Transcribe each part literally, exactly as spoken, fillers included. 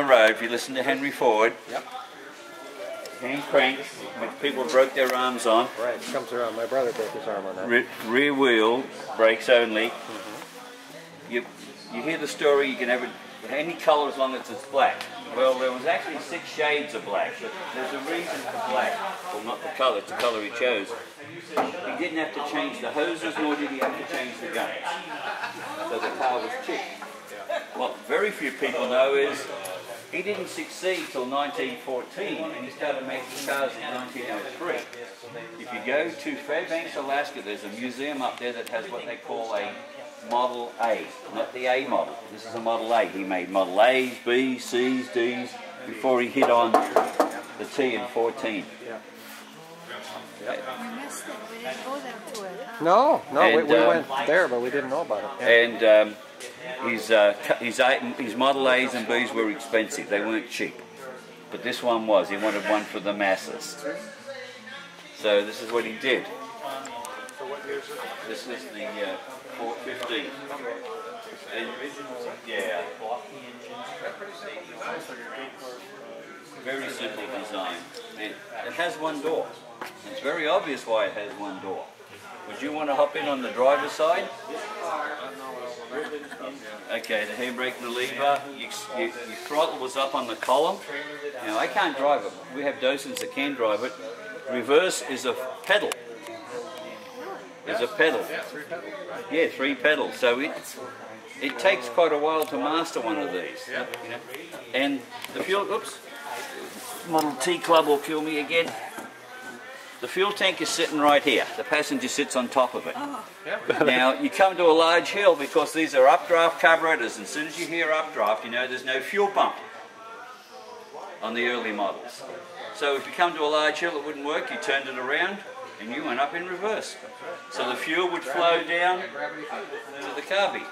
the road, if you listen to Henry Ford, yep. Hand cranks, which people broke their arms on. Right, it comes around. My brother broke his arm on that. Re rear wheel brakes only. Mm-hmm. You you hear the story. You can have it, any color as long as it's black. Well, there was actually six shades of black. There's a reason for black. Well, not the color, it's the color he chose. He didn't have to change the hoses, nor did he have to change the guns. So the car was cheap. What very few people know is he didn't succeed till nineteen fourteen, and he started making cars in nineteen oh three. If you go to Fairbanks, Alaska, there's a museum up there that has what they call a Model A, not the A model. This is a Model A. He made Model A's, B's, C's, D's before he hit on the T in fourteen. No, no, and, we, we um, went there, but we didn't know about it. And um, his, uh, his, a, his Model A's and B's were expensive. They weren't cheap. But this one was. He wanted one for the masses. So this is what he did. This is the uh, four fifteen. Yeah. Very simple design. It, it has one door. It's very obvious why it has one door. Would you want to hop in on the driver's side? Okay, the handbrake and the lever. You, you, your throttle was up on the column. Now, I can't drive it. We have docents that can drive it. Reverse is a pedal. There's a pedal. Yeah, three pedals. So it, it takes quite a while to master one of these. You know? And the fuel, oops, Model T Club will kill me again. The fuel tank is sitting right here. The passenger sits on top of it. Oh. Now, you come to a large hill because these are updraft carburetors, and as soon as you hear updraft, you know there's no fuel pump on the early models. So if you come to a large hill, it wouldn't work. You turned it around, and you went up in reverse. So the fuel would flow down to the carby.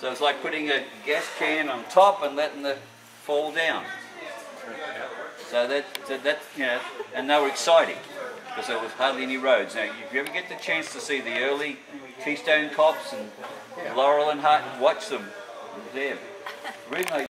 So it's like putting a gas can on top and letting it fall down. So that, that, that, you know, and they were exciting because there was hardly any roads. Now, if you ever get the chance to see the early Keystone Cops and Laurel and Hardy, watch them. They're, really